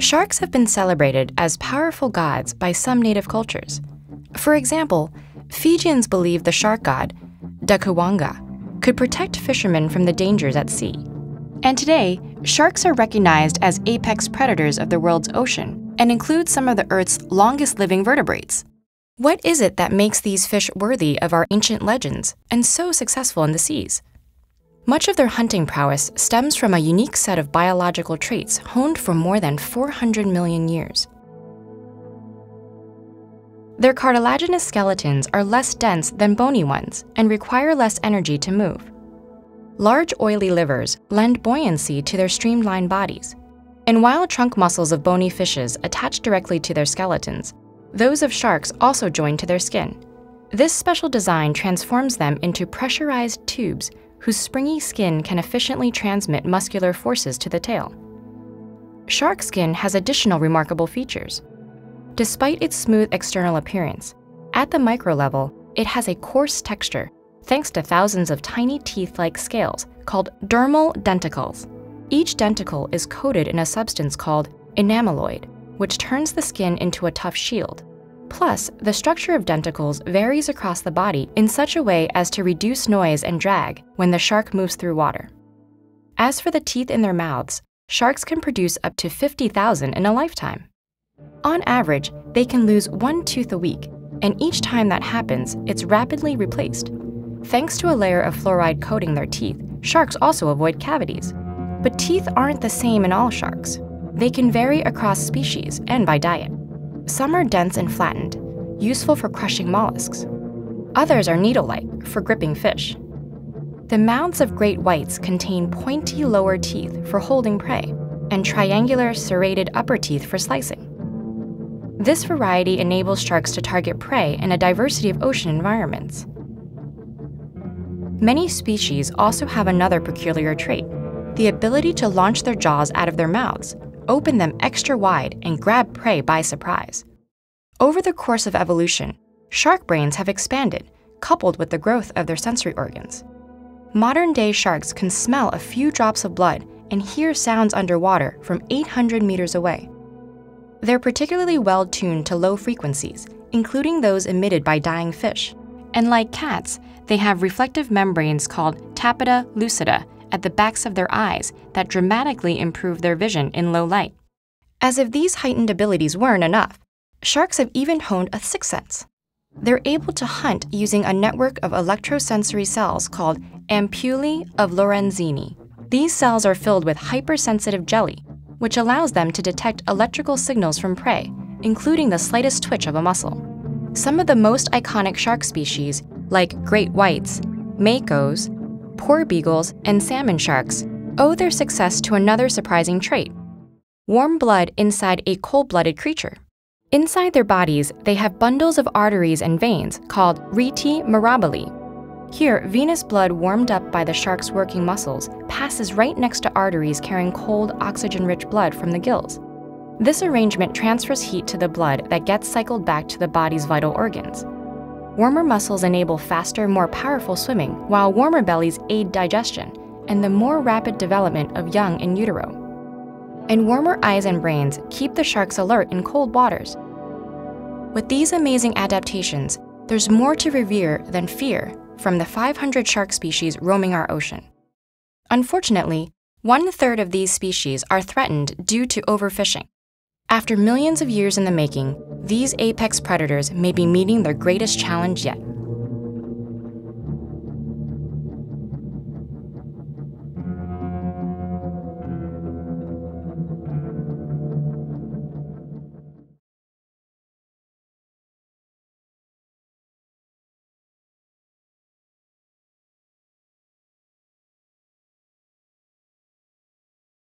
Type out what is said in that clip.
Sharks have been celebrated as powerful gods by some native cultures. For example, Fijians believe the shark god, Dakuwaqa, could protect fishermen from the dangers at sea. And today, sharks are recognized as apex predators of the world's ocean and include some of the Earth's longest living vertebrates. What is it that makes these fish worthy of our ancient legends and so successful in the seas? Much of their hunting prowess stems from a unique set of biological traits honed for more than 400 million years. Their cartilaginous skeletons are less dense than bony ones and require less energy to move. Large oily livers lend buoyancy to their streamlined bodies, and while trunk muscles of bony fishes attach directly to their skeletons, those of sharks also join to their skin. This special design transforms them into pressurized tubes whose springy skin can efficiently transmit muscular forces to the tail. Shark skin has additional remarkable features. Despite its smooth external appearance, at the micro level, it has a coarse texture thanks to thousands of tiny teeth-like scales called dermal denticles. Each denticle is coated in a substance called enameloid, which turns the skin into a tough shield. Plus, the structure of denticles varies across the body in such a way as to reduce noise and drag when the shark moves through water. As for the teeth in their mouths, sharks can produce up to 50,000 in a lifetime. On average, they can lose one tooth a week, and each time that happens, it's rapidly replaced. Thanks to a layer of fluoride coating their teeth, sharks also avoid cavities. But teeth aren't the same in all sharks. They can vary across species and by diet. Some are dense and flattened, useful for crushing mollusks. Others are needle-like, for gripping fish. The mouths of great whites contain pointy lower teeth for holding prey, and triangular serrated upper teeth for slicing. This variety enables sharks to target prey in a diversity of ocean environments. Many species also have another peculiar trait, the ability to launch their jaws out of their mouths, open them extra wide, and grab prey by surprise. Over the course of evolution, shark brains have expanded, coupled with the growth of their sensory organs. Modern-day sharks can smell a few drops of blood and hear sounds underwater from 800 meters away. They're particularly well-tuned to low frequencies, including those emitted by dying fish. And like cats, they have reflective membranes called tapeta lucida at the backs of their eyes that dramatically improve their vision in low light. As if these heightened abilities weren't enough, sharks have even honed a sixth sense. They're able to hunt using a network of electrosensory cells called ampullae of Lorenzini. These cells are filled with hypersensitive jelly, which allows them to detect electrical signals from prey, including the slightest twitch of a muscle. Some of the most iconic shark species, like great whites, makos, poor beagles, and salmon sharks, owe their success to another surprising trait: warm blood inside a cold-blooded creature. Inside their bodies, they have bundles of arteries and veins called rete mirabile. Here, venous blood warmed up by the shark's working muscles passes right next to arteries carrying cold, oxygen-rich blood from the gills. This arrangement transfers heat to the blood that gets cycled back to the body's vital organs. Warmer muscles enable faster, more powerful swimming, while warmer bellies aid digestion and the more rapid development of young in utero. And warmer eyes and brains keep the sharks alert in cold waters. With these amazing adaptations, there's more to revere than fear from the 500 shark species roaming our ocean. Unfortunately, one-third of these species are threatened due to overfishing. After millions of years in the making, these apex predators may be meeting their greatest challenge yet.